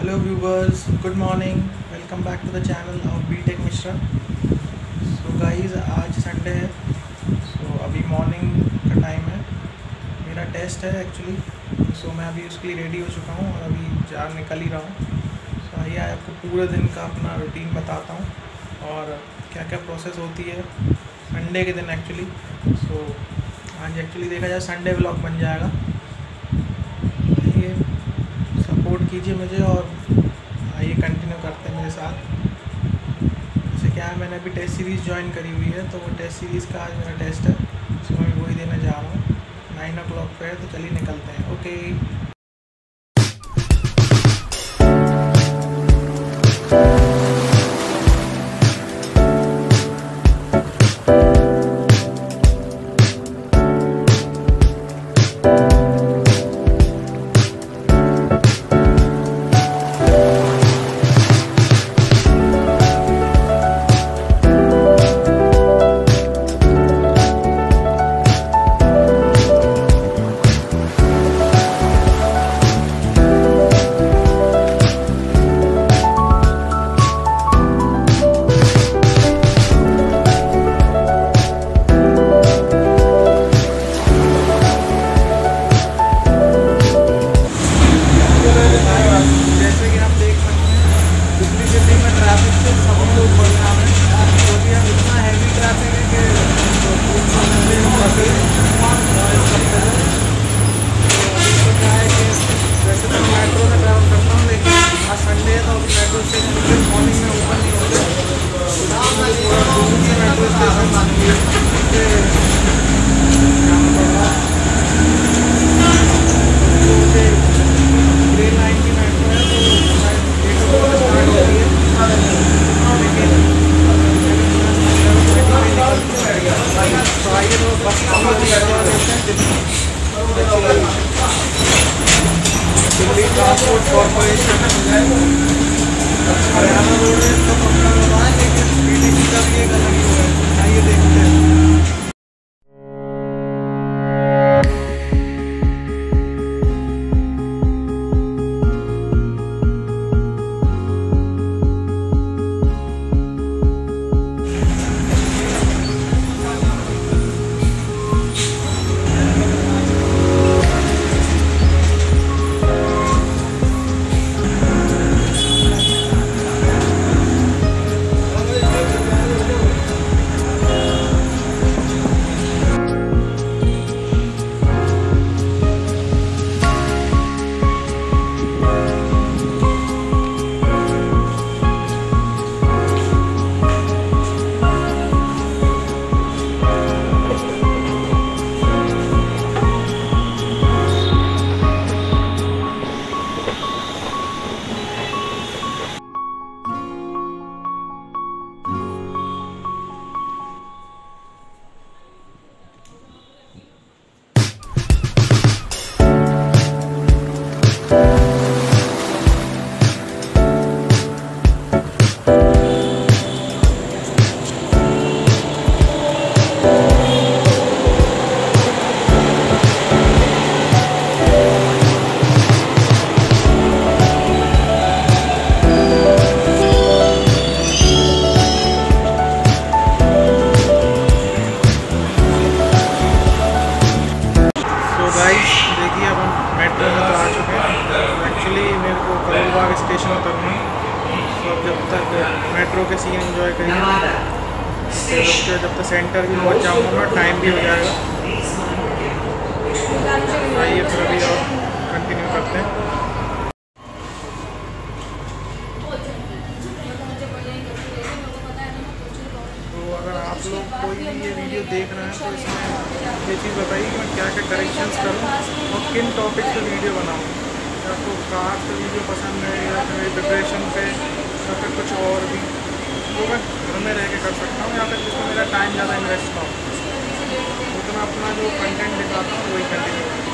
Hello viewers, good morning, welcome back to the channel of BTech Mishra. So guys, आज Sunday है। So अभी morning का time है। मेरा टेस्ट है एक्चुअली। सो मैं अभी उसके लिए रेडी हो चुका हूँ और अभी जा निकल ही रहा हूँ। सो आइए आपको पूरे दिन का अपना रूटीन बताता हूँ और क्या क्या प्रोसेस होती है संडे के दिन एक्चुअली। सो आज एक्चुअली देखा जाए संडे व्लॉग बन जाएगा। सपोर्ट कीजिए मुझे और आइए कंटिन्यू करते हैं मेरे साथ। जैसे क्या है, मैंने अभी टेस्ट सीरीज़ ज्वाइन करी हुई है, तो वो टेस्ट सीरीज़ का आज मेरा टेस्ट है, सो मैं वही देने जा रहा हूँ। 9 o'clock पे है, तो चलिए निकलते हैं। ओके, स्टेशन उतरना। तो जब तक मेट्रो के सीन एंजॉय करिए, जब तक सेंटर भी पहुँच जाऊँगा टाइम भी हो जाएगा। आइए फिर अभी और कंटिन्यू करते हैं। तो अगर आप लोग कोई भी ये वीडियो देख रहे हैं तो इसमें ये चीज़ बताइए कि मैं क्या क्या करेक्शंस करूँ और किन टॉपिक पर वीडियो बनाऊँ। आपको कार पे वीडियो पसंद है या मेरी प्रिपरेशन पे या फिर कुछ और भी, वो मैं घर में रह के कर सकता हूँ या फिर जिसमें मेरा टाइम ज़्यादा इन्वेस्ट हो, वो तो मैं अपना जो कंटेंट दिखाता हूँ वही कंटिन्यू करता हूँ।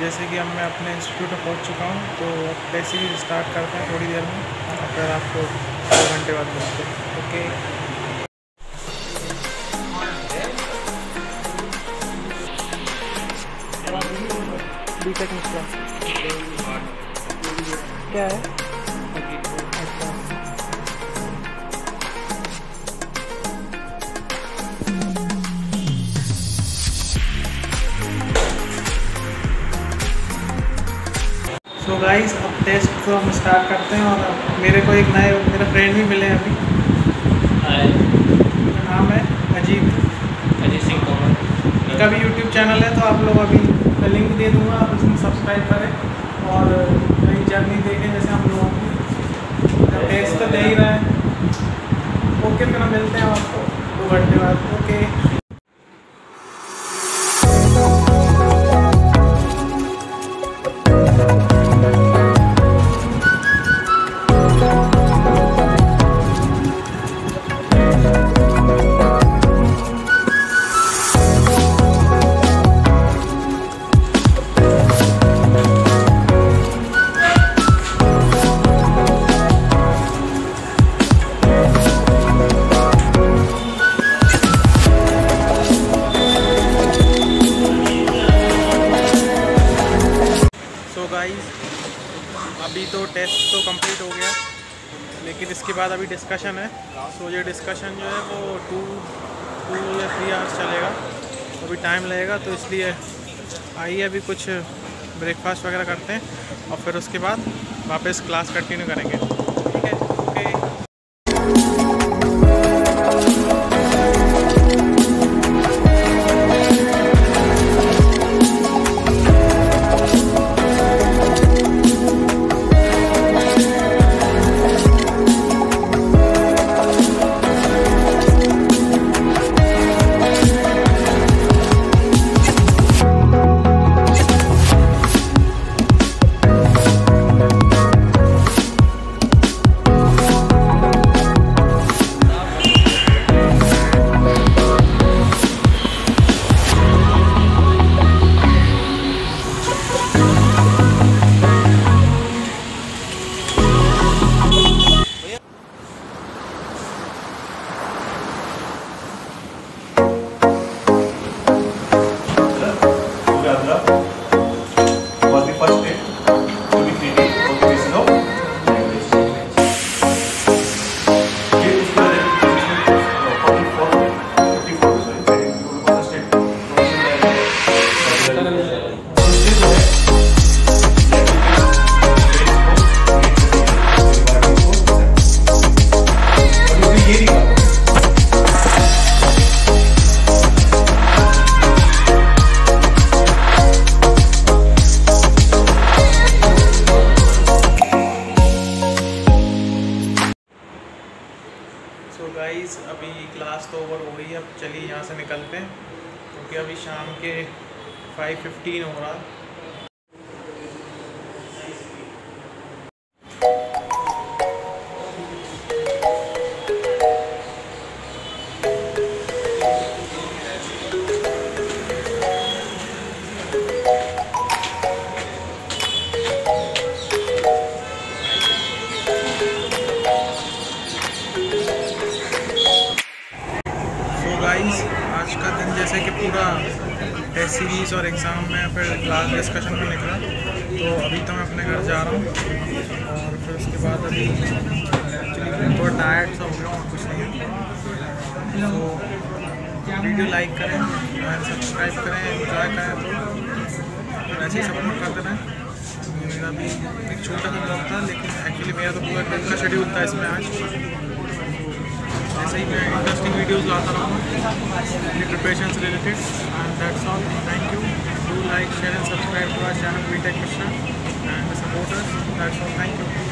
जैसे कि अब मैं अपने इंस्टीट्यूट में पहुंच चुका हूं, तो अब बेसिकली स्टार्ट करते हैं थोड़ी देर में, अगर आपको 2 घंटे बाद मिलते हैं। ओके। बीटेक मिश्रा क्या है? अच्छा। सो गाइस, अब टेस्ट को हम स्टार्ट करते हैं। और मेरे को एक नए मेरा फ्रेंड भी मिले अभी। उनका नाम है अजीत सिंह तोमर। इनका भी यूट्यूब चैनल है, तो आप लोग अभी मैं लिंक दे दूँगा, आप उसमें सब्सक्राइब करें और कहीं जर्नी देखें जैसे हम लोगों की। टेस्ट तो दे ही रहा है। ओके, फिर हम मिलते हैं आपको 2 घंटे बाद। ओके। अभी तो टेस्ट तो कंप्लीट हो गया, लेकिन इसके बाद अभी डिस्कशन है। तो ये डिस्कशन जो है वो 2 या 3 आवर्स चलेगा, अभी टाइम लगेगा। तो इसलिए आइए अभी कुछ ब्रेकफास्ट वगैरह करते हैं और फिर उसके बाद वापस क्लास कंटिन्यू करेंगे। ठीक है। ओके। गाइस, अभी क्लास तो ओवर हो गई है। अब चलिए यहाँ से निकलते हैं क्योंकि अभी शाम के 5:15 हो रहा है। आज का दिन जैसे कि पूरा टेस्ट सीरीज़ और एग्ज़ाम में फिर क्लास डिस्कशन में निकला, तो अभी तो मैं अपने घर जा रहा हूँ और फिर उसके बाद अभी थोड़ा डाइट सब हो और कुछ नहीं। तो वीडियो लाइक करें और सब्सक्राइब करें, एंजॉय करें, तो ऐसे ही सपोर्ट करते रहें। मेरा भी एक छोटा सा ब्लॉग था, लेकिन एक्चुअली मेरा तो पूरा दिन का शेड्यूल था इसमें। आज ऐसे ही मैं इंटरेस्टिंग वीडियोज़ लाता रहूँगा अपनी प्रिपरेशन से related. And that's all, thank you. Do like, share and subscribe to our channel BTech Mishra and supporters. That's all, thank you.